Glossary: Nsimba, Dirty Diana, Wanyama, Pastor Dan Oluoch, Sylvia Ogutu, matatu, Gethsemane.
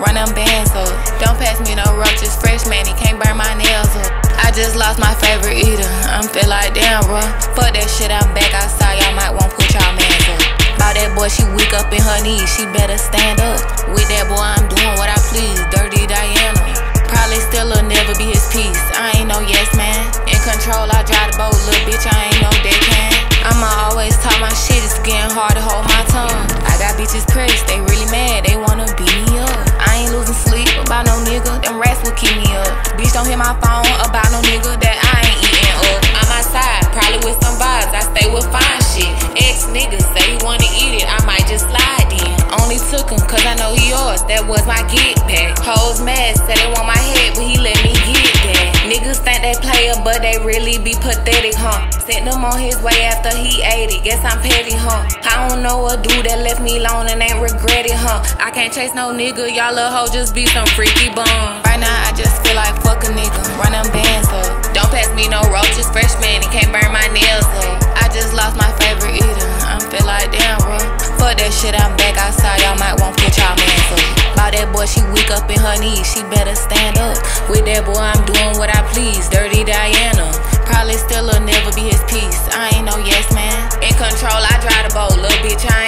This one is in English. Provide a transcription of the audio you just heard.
run them bands up. Don't pass me no roaches, fresh man, he can't burn my nails up. I just lost my favorite eater, I'm feel like damn bro. Fuck that shit, I'm back outside, y'all might want to put y'all mans up. About that boy, she weak up in her knees, she better stand up. With that boy, I'm doing what I please, Dirty Diana. Probably still'll never be his piece, I ain't no yes man. In control, I drive the boat, little bitch, I ain't no deckhand. I'ma always talk my shit, it's getting hard to hold my tongue. I got bitches pressed, they really mad, they wanna beat me up. I ain't losing sleep about no nigga, them rats will keep me up. Bitch don't hit my phone about no nigga that I ain't eating up. I'm outside, probably with some vibes, I stay with fine shit. Ex niggas say he wanna eat it, I might just slide in. Only took him cause I know he yours, that was my get back. Hoes mad, said they want my head, but he let me get that. Niggas think they player, but they really be pathetic, huh? Sent them on his way after he ate it, guess I'm petty, huh? I don't know a dude that left me alone and ain't regret it, huh? I can't chase no nigga, y'all little hoe just be some freaky bum. Right now I just feel like fuck a nigga, run them bands up. Don't pass me no roaches, fresh man, he can't burn my nails up. I just lost my favorite eater, I'm feel like damn bro. Fuck that shit, I'm back outside, y'all might want to put y'all mans up. About that boy, she weak up in her knees, she better stand up. With that boy, I'm doing what I please, Dirty Diana. Probably still'll never be his piece, I ain't no yes man. In control, I drive the boat, little bitch, I ain't